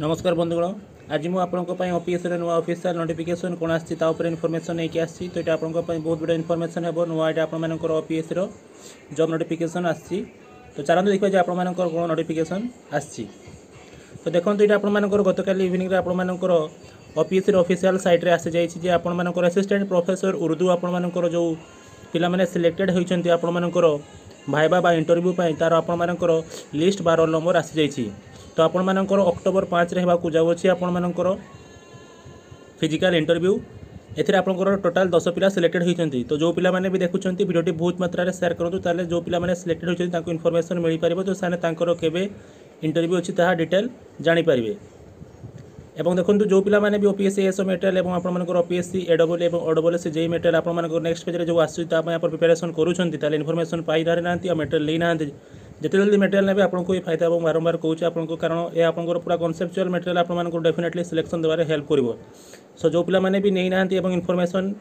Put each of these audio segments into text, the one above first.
नमस्कार बंधुगण, आज मुझे ओपीएससी नुआ ऑफिशियल नोटिफिकेशन कौन आपर इनफर्मेशन नहीं आसी तो ये आप बहुत बड़ा इनफर्मेशन है नुआ ये आपर ओपीएससी जॉब नोटिफिकेशन आसी तो चलते देखिए आप नोटिफिकेशन आसी तो देखते ये आपर गत काली इवनिंग आपर ओपीएससी ऑफिशियल साइट आसी जाइए आपर असिस्टेंट प्रोफेसर उर्दू आपर जो पे सिलेक्टेड होती आपर भाइबा इंटरव्यू तार आपर लिस्ट 12 नंबर आसी जाइए तो आपर अक्टोबर 5 होगा आपर फिजिकल इंटरव्यू एथेर आपंकर टोटाल 10 पिला सिलेक्टेड होती तो जो पिलाने भी देखुं भिडियोटी बहुत मात्रा सेयार करूँ ताले जो पिलाने सिलेक्टेड होती इनफॉर्मेशन मिल पार तो से इंटरव्यू अच्छी ताहा डिटेल जानीपारे एवं देखो जो पिलाने भी ओपीएससी एसओ मेटेरियल और ओपीएससी एडबल और ओडबल सी जेई मेटेरियल आप नेक्स्ट पेज जो आसान प्रिपेरेसन करूँ इनफॉर्मेशन पाई ना और मेटेरियल लेना जिते जल्दी मेटेरियल ने आपको ये फायदा हम बारंबार कहूँ आपको कारण ये आपंकर पूरा कनसेप्चुआल मेटेरियल आपको डेफिनेटली सिलेक्शन देवारे हेल्प कर सो जो पिलाने भी नहीं ना इनफॉर्मेशन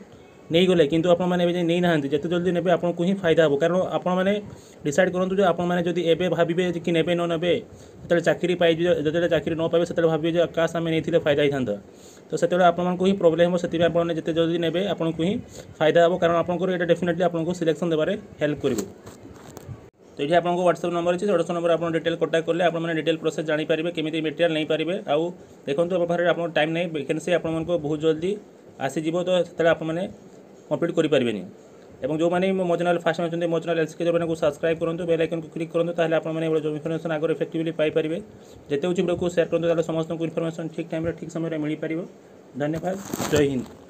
नहीं गले किंतु आपने नहीं ना जिते जल्दी ने आपको ही फायदा हम कारण आपने डिसाइड करूँ आपने एबे भावे कि ने न ने जो चाकरी पाई जो चाकरी न पाइबे से भावे काश आम नहीं फायदा होता तो से आपको ही प्रोब्लेम हो से आपने जिते जल्दी ने आपको ही फायदा हम कारण आपको ये डेफिनेटली आपको सिलेक्शन देवारे हेल्प कर तो ये आपको व्हाट्सएप नंबर अच्छे व्हाट्सएप नंबर आप डिटेल कॉन्टैक्ट करेंगे आपने डिटेल प्रोसेस जानीपारे केमी मेटेरियल नहीं पारे आउ देखो तो भाई आप टाइम नहीं वैकेंसी आपको बहुत जल्दी आसीजो तो से आपने कंप्लीट करें और जो मैंने मो चैनल फास्ट होती मो चैनल एलसीके जो को सब्सक्राइब करूँ बेल आइकन को क्लिक करूँ ताले आपने जो इनफॉर्मेशन आगे इफेक्टिवली पाई पारे जिते वीडियो को शेयर करूँ समस्त इनफॉर्मेशन ठीक टाइम ठीक समय मिल पार। धन्यवाद। जय हिंद।